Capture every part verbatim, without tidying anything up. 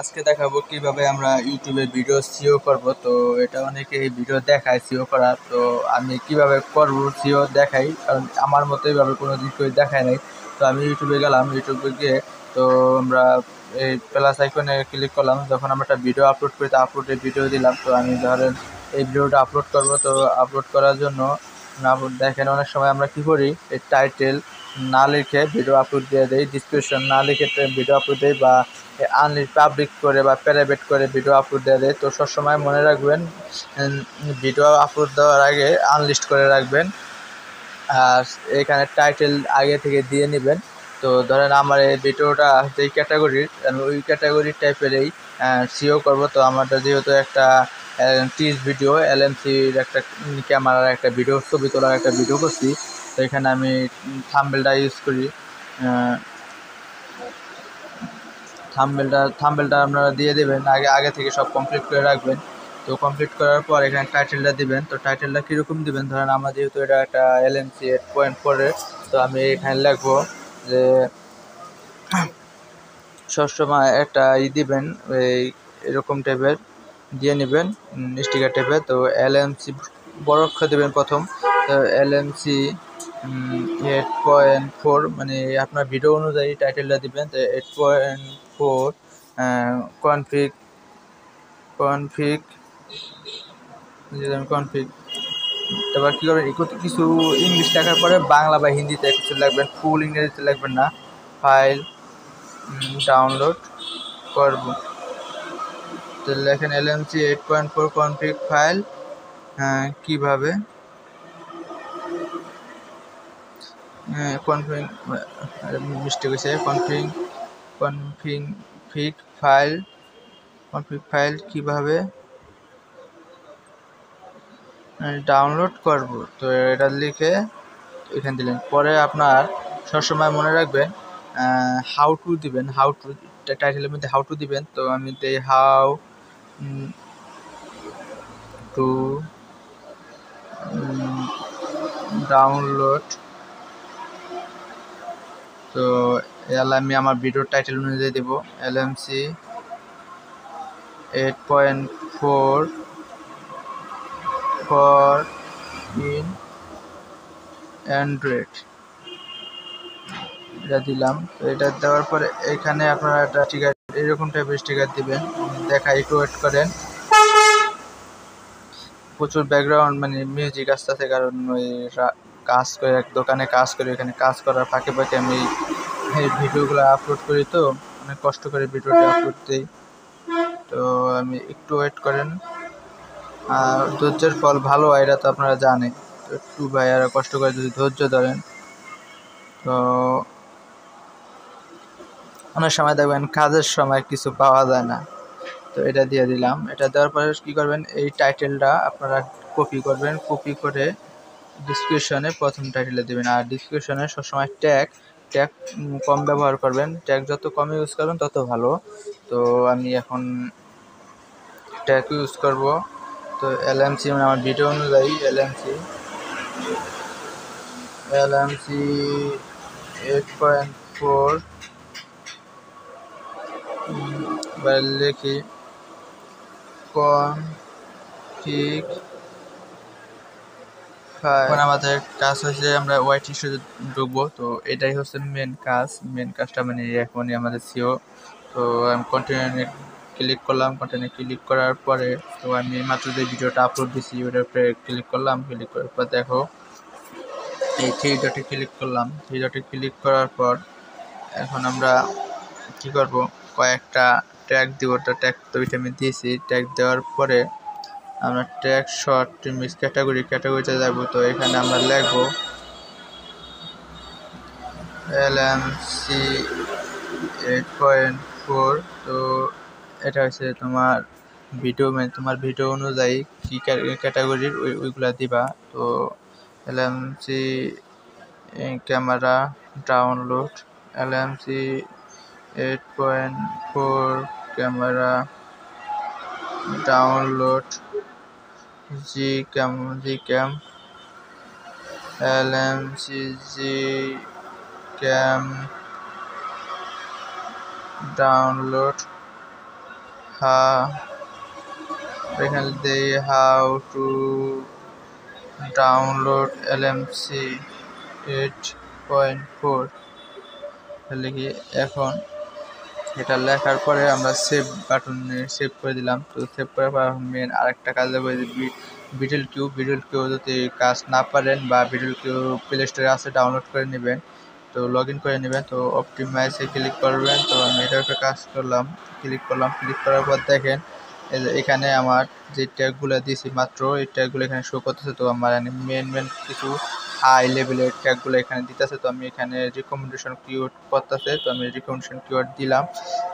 আজকে দেখাবো কিভাবে আমরা ইউটিউবে ভিডিও সিও করব। তো এটা অনেকে ভিডিও দেখায় সিও করা, তো আমি কিভাবে করব সিও দেখাই, কারণ আমার মতো এইভাবে কোনো দিন করে দেখায় নাই। তো আমি ইউটিউবে গেলাম, ইউটিউবে গিয়ে তো আমরা এই প্লাস আইকনে ক্লিক করলাম। যখন আমরা একটা ভিডিও আপলোড করি, তো আপলোডে ভিডিও দিলাম। তো আমি ধরেন এই ভিডিওটা আপলোড করব। তো আপলোড করার জন্য আপলোড দেখেন অনেক সময় আমরা কী করি, এই টাইটেল না লিখে ভিডিও আপলোড দিয়ে দেই, ডিসক্রিপশন না লিখে ভিডিও আপলোড দেই, বা আনলি পাবলিক করে বা প্রাইভেট করে ভিডিও আপলোড দেওয়া দেয়। তো সবসময় মনে রাখবেন ভিডিও আপলোড দেওয়ার আগে আনলিস্ট করে রাখবেন, আর এখানে টাইটেল আগে থেকে দিয়ে নেবেন। তো ধরেন আমার এই ভিডিওটা যেই ক্যাটাগরির, ওই ক্যাটাগরির টাইপেরই সিও করব। তো আমাদের যেহেতু একটা টিজ ভিডিও এলএমসির একটা ক্যামেরার একটা ভিডিও, ছবি তোলার একটা ভিডিও করছি। তো এখানে আমি থাম্বনেলটা ইউজ করি, থাম্বনেলটা থাম্বনেলটা আপনারা দিয়ে দেবেন, আগে আগে থেকে সব কমপ্লিট করে রাখবেন। তো কমপ্লিট করার পর এখানে টাইটেলটা দিবেন। তো টাইটেলটা কীরকম দিবেন, ধরেন আমার যেহেতু এটা একটা এলএমসি এইট পয়েন্ট ফোরের, তো আমি এখানে লিখবো যে সবসময় একটা ই দিবেন, এই এরকম টাইপের দিয়ে নেবেন স্টিকার টাইপের। তো এলএমসি বড় অক্ষর দেবেন প্রথম, তো এলএমসি এইট পয়েন্ট ফোর মানে আপনার ভিডিও অনুযায়ী টাইটেলটা দিবেন। তো eight point four config config config তারপর কী করবেন, কিছু ইংলিশ লেখার পরে বাংলা বা হিন্দিতে কিছু লাগবেন, ফুল ইংরেজিতে লাগবেন না। ফাইল ডাউনলোড করব, তো লেখেন LMC eight point four config file কীভাবে কনফিগ মিস্টেক হয়েছে কনফিগ কনফিগ ফিক ফাইল কনফিগ ফাইল কীভাবে ডাউনলোড করব। তো এটা লিখে এখানে দিলেন। পরে আপনার সবসময় মনে রাখবেন হাউ টু দিবেন, হাউ টু টাইটেলের মধ্যে হাউ টু দিবেন। তো আমি দিই হাউ টু ডাউনলোড। তো এল আমি আমার ভিডিওর টাইটেল অনুযায়ী দেবো LMC eight point four for in Android, এটা দিলাম। তো এটা দেওয়ার পরে এখানে আপনারা একটা স্টিকার, এরকম টাইপের স্টিকার দেবেন, দেখা একটু ওয়েট করেন। প্রচুর ব্যাকগ্রাউন্ড মানে মিউজিক আসতেছে, কারণ ওই কাজ করে, এক দোকানে কাজ করি, এখানে কাজ করার ফাঁকে ফাঁকে আমি এই ভিডিওগুলো আপলোড করি। তো অনেক কষ্ট করে ভিডিওটা আপলোড দিই। তো আমি একটু ওয়েট করেন, আর ধৈর্যের ফল ভালো, এটা তো আপনারা জানেন। তো একটু ভাই আর কষ্ট করে যদি ধৈর্য ধরেন, তো অনেক সময় দেখবেন কাজের সময় কিছু পাওয়া যায় না। তো এটা দিয়ে দিলাম। এটা দেওয়ার পরে কী করবেন, এই টাইটেলটা আপনারা কপি করবেন, কপি করে ডিসক্রিপশনে প্রথম টাইটেলে দেবেন। আর ডিসক্রিপশনে সবসময় ট্যাগ ট্যাগ কম ব্যবহার করবেন, ট্যাগ যত কম ইউজ করবেন তত ভালো। তো আমি এখন ট্যাগ ইউজ করব। তো এলএমসি মানে আমার ভিডিও অনুযায়ী LMC LMC eight point four লিখি কম ঠিক। এখন আমাদের কাজ হচ্ছে আমরা ওয়াইট ইস্যু ঢুকবো। তো এটাই হচ্ছে মেন কাজ, মেন কাজটা মানে এখনই আমাদের সিও। তো আমি কন্টিনিউ ক্লিক করলাম, কন্টিনিউ ক্লিক করার পরে তো আমি মাত্র যে ভিডিওটা আপলোড দিয়েছি ওটার উপরে ক্লিক করলাম। ক্লিক করার পর দেখো এই থ্রি ডটে ক্লিক করলাম। থ্রি ডটে ক্লিক করার পর এখন আমরা কী করব, কয়েকটা ট্যাগ দিব। তো ট্যাগ তো ওইটা আমি দিয়েছি। ট্যাগ দেওয়ার পরে আমরা ট্যাগ শর্ট মিস ক্যাটাগরি ক্যাটাগরিতে যাব। তো এখানে আমরা লিখব এলএমসি এইট পয়েন্ট ফোর। তো এটা হচ্ছে তোমার ভিডিও, মানে তোমার ভিডিও অনুযায়ী কী ক্যাটাগরির ওই ওইগুলা দিবা। তো LMC camera download, LMC eight point four camera download, GCam GCam LMC GCam download. uh, they how to download L M C eight point four লিখে এখন এটা লেখার পরে আমরা সেভ বাটনে সেভ করে দিলাম তো সেভ করার পর মেন আরেকটা কাজ হবে VideoQ VideoQ যদি কাজ না পারেন বা VideoQ প্লে স্টোরে আছে ডাউনলোড করে নেবেন তো লগইন করে নেবেন তো অপটিমাইজ এ ক্লিক করবেন তো আমি এটা একটা কাজ করলাম ক্লিক করলাম ক্লিক করার পর দেখেন এখানে আমার যে ট্যাগগুলো দিয়েছি মাত্র এই ট্যাগগুলো এখানে শো করতেছে তো আমার মেন মেন কিছু হাই লেভেলের ট্যাগগুলো এখানে দিতেছে তো আমি এখানে রিকমেন্ডেশন কিওয়ার্ড করতেছে তো আমি রিকমেন্ডেশন কিওয়ার্ড দিলাম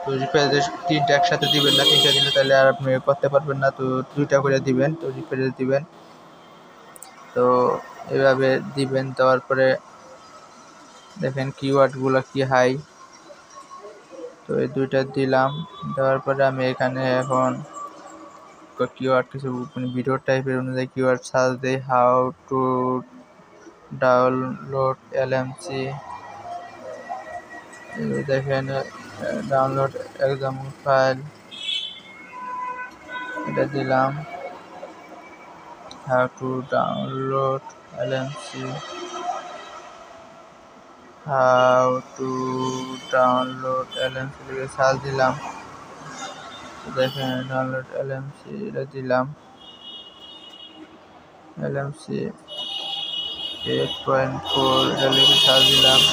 তো রিফ্রেশ তিনটা একসাথে দিবেন না তিনটা দিলে তাহলে আর আপনি করতে পারবেন না তো দুইটা করে দিবেন তো রিফ্রেশ দিবেন তো এইভাবে দিবেন দেওয়ার পরে দেখেন কিওয়ার্ডগুলো কি হাই তো এই দুইটা দিলাম দেওয়ার পরে আমি এখানে এখন কিওয়ার্ড কিছু ভিডিও টাইপের অনুযায়ী কিওয়ার্ড সার্চ দেই how to download L M C they can uh, download example file it is the how to download L M C how to download L M C is how the lamp they can download L M C it is the lamp L M C eight point four delivery charge lamp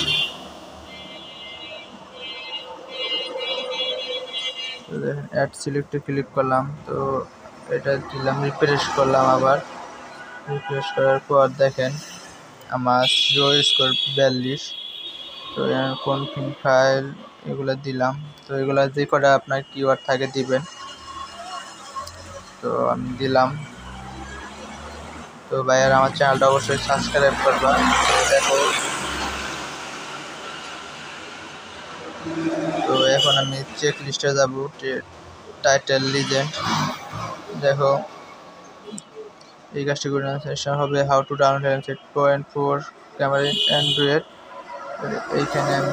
so then add select click করলাম তো এটা দিলাম refresh করলাম আবার refresh করার পর দেখেন আমার জিরো স্কোর বিয়াল্লিশ তো কনফিগ ফাইল এগুলা দিলাম তো এগুলা যে কটা আপনার কিওয়ার্ড থাকে দিবেন তো আমি দিলাম तो भाई हमारे चैनल को अवश्य सब्सक्राइब कर दो देखो तो এখন আমি চেক লিস্টে যাব টাইটেল লিজেন্ড দেখো এই কাজটি করতে চেষ্টা হবে how to download eight point four camera Android এইখানে আমি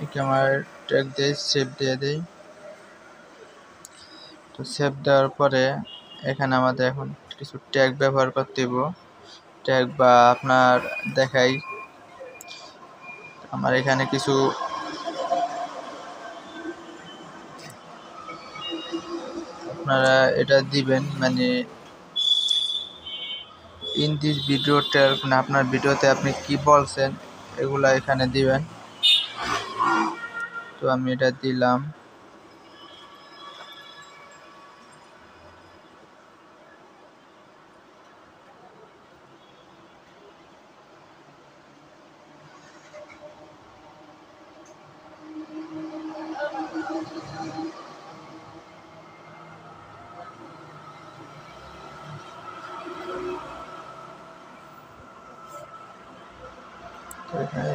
এই ক্যামেরা ট্যাগ দিয়ে সেভ দিয়ে দেই তো সেভ দেওয়ার পরে এখানে আমাদের এখন কিছু ট্যাগ ব্যবহার করতে হবে ট্যাগ বা আপনার দেখাই আমার এখানে কিছু আপনারা এটা দিবেন মানে ইন দিস ভিডিও ট্যাগ না আপনার ভিডিওতে আপনি কি বলছেন এগুলা এখানে দিবেন তো আমি এটা দিলাম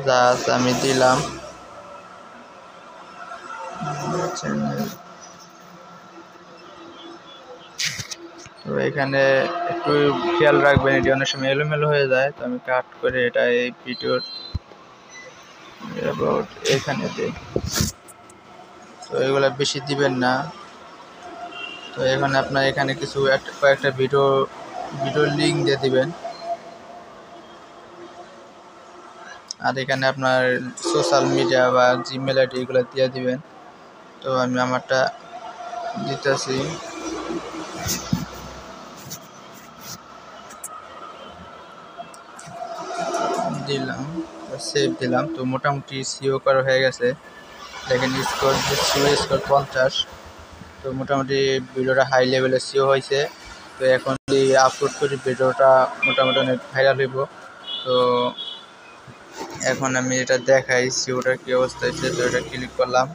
जास आमी दिलाम चैनल तो এখানে একটু খেয়াল রাখবেন এটা অনেক সময় এলোমেলো হয়ে যায় তো আমি কাট করে এটা এই ভিডিওর अबाउट এখানে দেই তো এগুলা বেশি দিবেন না তো এখন আপনারা এখানে কিছু একটা কয়েকটা ভিডিও ভিডিও লিংক দিয়ে দিবেন আর এখানে আপনার সোশ্যাল মিডিয়া বা জিমেইল আইডি এগুলা দিয়ে দিবেন তো আমি আমারটা দিতেছি দিলাম সেভ দিলাম তো মোটামুটি সিও করা হয়ে গেছে দেখেন স্কোর সিও স্কোর পঞ্চাশ তো মোটামুটি ভিডিওটা হাই লেভেলে সিও হয়েছে তো এখন যদি আপলোড করি ভিডিওটা মোটামুটি অনেক ভাইরাল হইব তো এখন আমি এটা দেখাই সিওটা কি অবস্থা হয়েছে তো এটা ক্লিক করলাম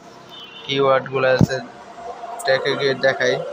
কিওয়ার্ডগুলো আছে ট্যাগে গিয়ে দেখাই